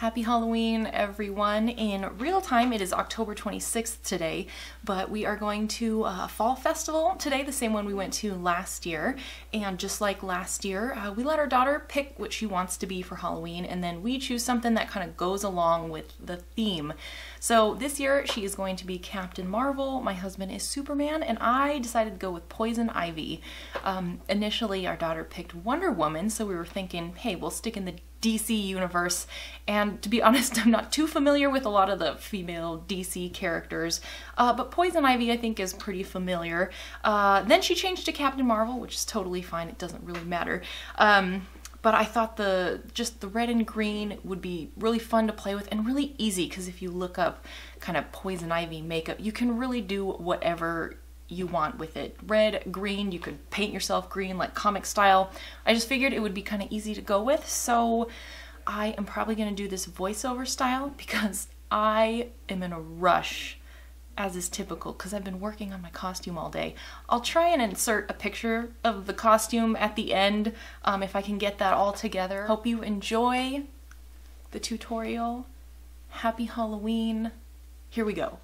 Happy Halloween, everyone. In real time, it is October 26th today, but we are going to a fall festival today, the same one we went to last year. And just like last year, we let our daughter pick what she wants to be for Halloween, and then we choose something that kind of goes along with the theme. So this year, she is going to be Captain Marvel, my husband is Superman, and I decided to go with Poison Ivy. Initially, our daughter picked Wonder Woman, so we were thinking, hey, we'll stick in the DC universe, and to be honest, I'm not too familiar with a lot of the female DC characters, but Poison Ivy I think is pretty familiar. Then she changed to Captain Marvel, which is totally fine, it doesn't really matter. But I thought just the red and green would be really fun to play with and really easy, because if you look up kind of Poison Ivy makeup, you can really do whatever you want with it. Red, green, you could paint yourself green like comic style. I just figured it would be kind of easy to go with, so I am probably going to do this voiceover style because I am in a rush, as is typical, because I've been working on my costume all day. I'll try and insert a picture of the costume at the end if I can get that all together. Hope you enjoy the tutorial. Happy Halloween. Here we go.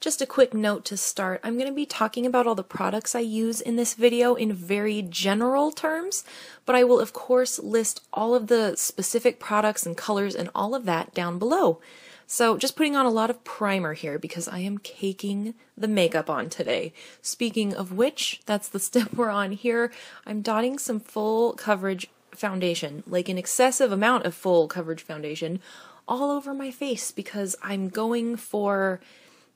Just a quick note to start, I'm going to be talking about all the products I use in this video in very general terms, but I will of course list all of the specific products and colors and all of that down below. So just putting on a lot of primer here because I am caking the makeup on today. Speaking of which, that's the step we're on here. I'm dotting some full coverage foundation, like an excessive amount of full coverage foundation, all over my face because I'm going for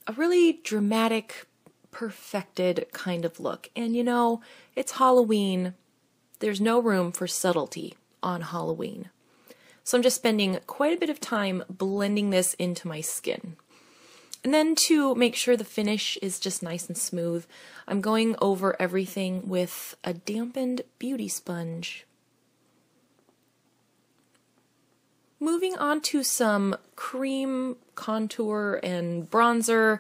a really dramatic, perfected kind of look. And you know, it's Halloween. There's no room for subtlety on Halloween. So I'm just spending quite a bit of time blending this into my skin. And then to make sure the finish is just nice and smooth, I'm going over everything with a dampened beauty sponge. Moving on to some cream contour and bronzer,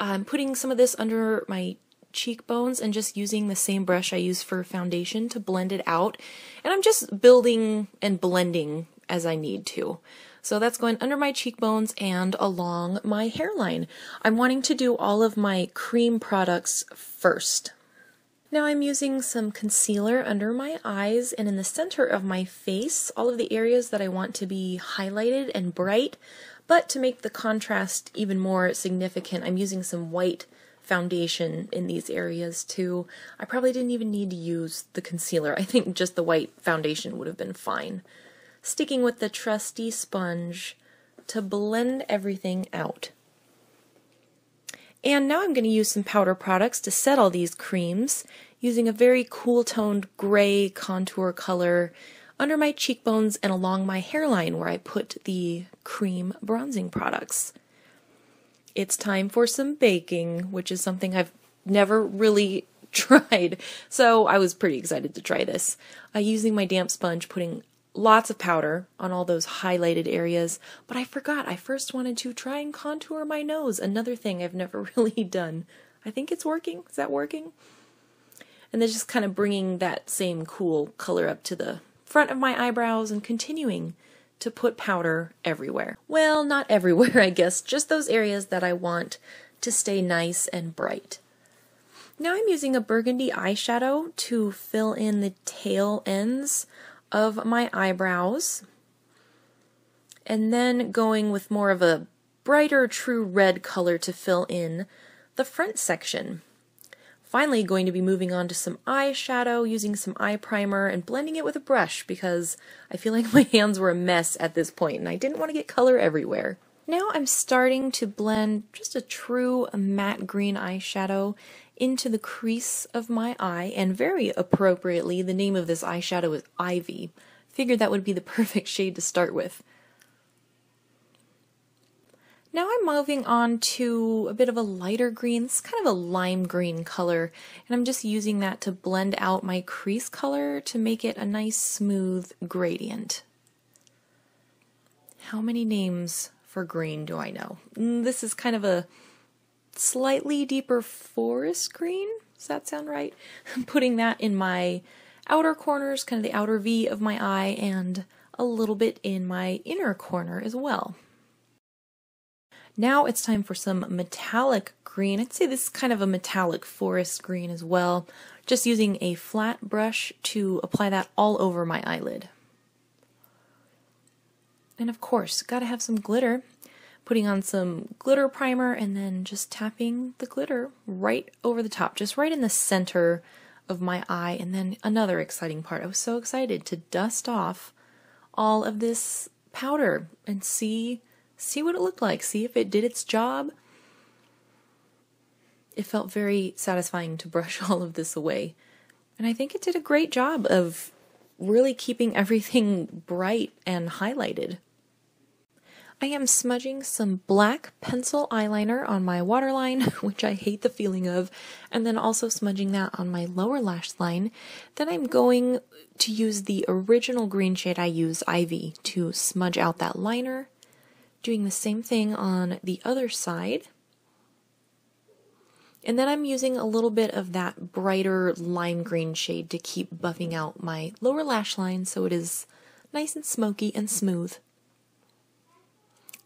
I'm putting some of this under my cheekbones and just using the same brush I use for foundation to blend it out. And I'm just building and blending as I need to. So that's going under my cheekbones and along my hairline. I'm wanting to do all of my cream products first. Now I'm using some concealer under my eyes and in the center of my face, all of the areas that I want to be highlighted and bright, but to make the contrast even more significant, I'm using some white foundation in these areas too. I probably didn't even need to use the concealer. I think just the white foundation would have been fine. Sticking with the trusty sponge to blend everything out. And now I'm going to use some powder products to set all these creams, using a very cool-toned gray contour color under my cheekbones and along my hairline where I put the cream bronzing products. It's time for some baking, which is something I've never really tried, so I was pretty excited to try this. Using my damp sponge, putting lots of powder on all those highlighted areas, but I forgot I first wanted to try and contour my nose, another thing I've never really done. I think it's working. Is that working? And then just kind of bringing that same cool color up to the front of my eyebrows and continuing to put powder everywhere. Well, not everywhere, I guess, just those areas that I want to stay nice and bright. Now I'm using a burgundy eyeshadow to fill in the tail ends of my eyebrows, and then going with more of a brighter true red color to fill in the front section. Finally going to be moving on to some eyeshadow, using some eye primer and blending it with a brush because I feel like my hands were a mess at this point and I didn't want to get color everywhere. Now I'm starting to blend just a true matte green eyeshadow into the crease of my eye, and very appropriately, the name of this eyeshadow is Ivy. Figured that would be the perfect shade to start with. Now I'm moving on to a bit of a lighter green. It's kind of a lime green color, and I'm just using that to blend out my crease color to make it a nice smooth gradient. How many names for green do I know? This is kind of a slightly deeper forest green, does that sound right? I'm putting that in my outer corners, kind of the outer V of my eye, and a little bit in my inner corner as well. Now it's time for some metallic green. I'd say this is kind of a metallic forest green as well. Just using a flat brush to apply that all over my eyelid. And of course, gotta have some glitter. Putting on some glitter primer and then just tapping the glitter right over the top, just right in the center of my eye. And then another exciting part. I was so excited to dust off all of this powder and see what it looked like, see if it did its job. It felt very satisfying to brush all of this away. And I think it did a great job of really keeping everything bright and highlighted. I am smudging some black pencil eyeliner on my waterline, which I hate the feeling of, and then also smudging that on my lower lash line. Then I'm going to use the original green shade I used, Ivy, to smudge out that liner. Doing the same thing on the other side. And then I'm using a little bit of that brighter lime green shade to keep buffing out my lower lash line so it is nice and smoky and smooth.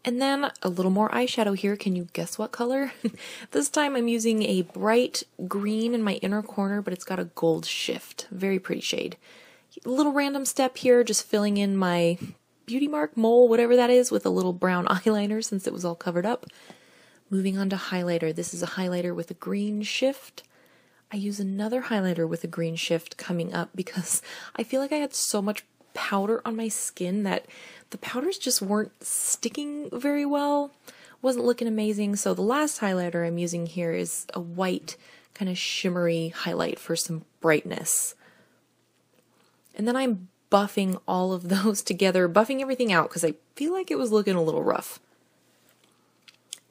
And then a little more eyeshadow here. Can you guess what color? This time I'm using a bright green in my inner corner, but it's got a gold shift. Very pretty shade. A little random step here, just filling in my beauty mark, mole, whatever that is, with a little brown eyeliner since it was all covered up. Moving on to highlighter. This is a highlighter with a green shift. I use another highlighter with a green shift coming up because I feel like I had so much powder on my skin that the powders just weren't sticking very well. Wasn't looking amazing. So the last highlighter I'm using here is a white kind of shimmery highlight for some brightness. And then I'm buffing all of those together, buffing everything out because I feel like it was looking a little rough.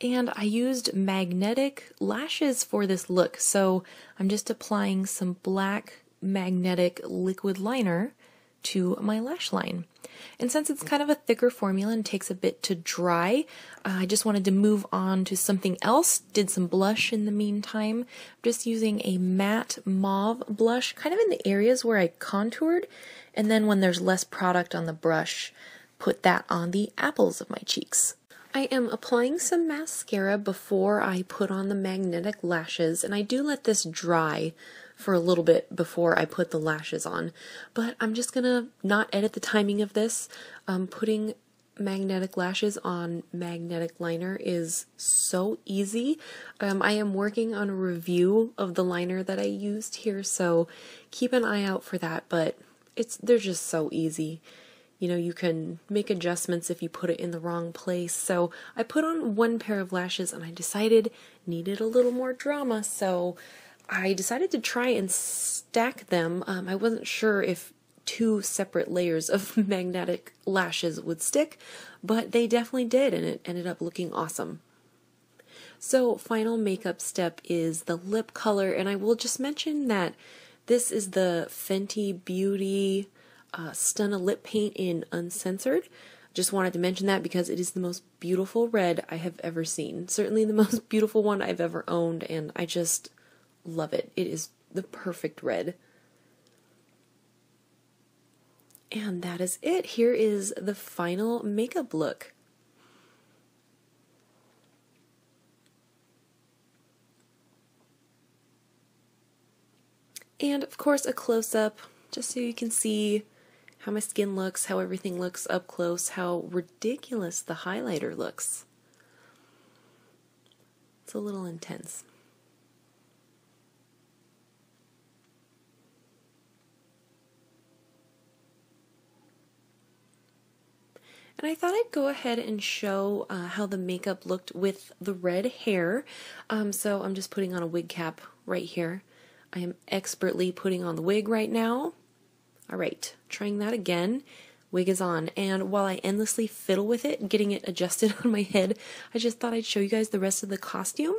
And I used magnetic lashes for this look, so I'm just applying some black magnetic liquid liner to my lash line. And since it's kind of a thicker formula and takes a bit to dry, I just wanted to move on to something else. Did some blush in the meantime. I'm just using a matte mauve blush, kind of in the areas where I contoured. And then when there's less product on the brush, put that on the apples of my cheeks. I am applying some mascara before I put on the magnetic lashes, and I do let this dry for a little bit before I put the lashes on, but I'm just gonna not edit the timing of this. Putting magnetic lashes on magnetic liner is so easy. I am working on a review of the liner that I used here, so keep an eye out for that, but they're just so easy. You know, you can make adjustments if you put it in the wrong place. So I put on one pair of lashes and I decided needed a little more drama, so I decided to try and stack them. I wasn't sure if two separate layers of magnetic lashes would stick, but they definitely did, and it ended up looking awesome. So final makeup step is the lip color, and I will just mention that this is the Fenty Beauty Stunna Lip Paint in Uncensored. Just wanted to mention that because it is the most beautiful red I have ever seen. Certainly the most beautiful one I've ever owned, and I just love it. It is the perfect red. And that is it. Here is the final makeup look. And of course a close-up, just so you can see how my skin looks, how everything looks up close, how ridiculous the highlighter looks. It's a little intense. And I thought I'd go ahead and show how the makeup looked with the red hair. So I'm just putting on a wig cap right here. I am expertly putting on the wig right now. All right, trying that again. Wig is on, and while I endlessly fiddle with it, getting it adjusted on my head, I just thought I'd show you guys the rest of the costume.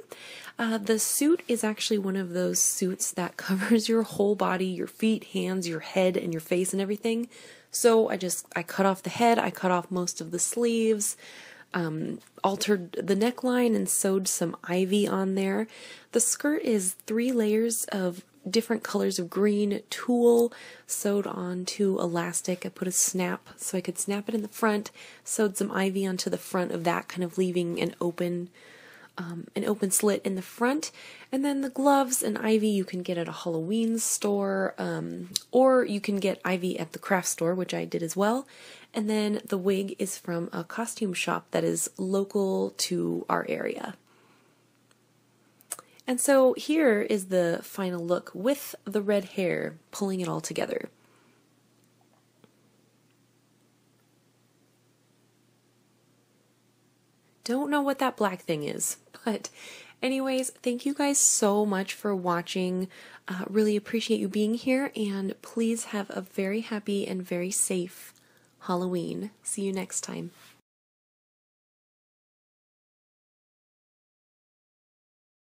The suit is actually one of those suits that covers your whole body, your feet, hands, your head, and your face and everything. So I cut off the head, I cut off most of the sleeves, altered the neckline and sewed some ivy on there. The skirt is 3 layers of different colors of green tulle sewed onto elastic. I put a snap so I could snap it in the front, sewed some ivy onto the front of that, kind of leaving an open slit in the front. And then the gloves and ivy you can get at a Halloween store, or you can get ivy at the craft store, which I did as well. And then the wig is from a costume shop that is local to our area. And so here is the final look with the red hair, pulling it all together. Don't know what that black thing is, but anyways, thank you guys so much for watching. Really appreciate you being here, and please have a very happy and very safe Halloween. See you next time.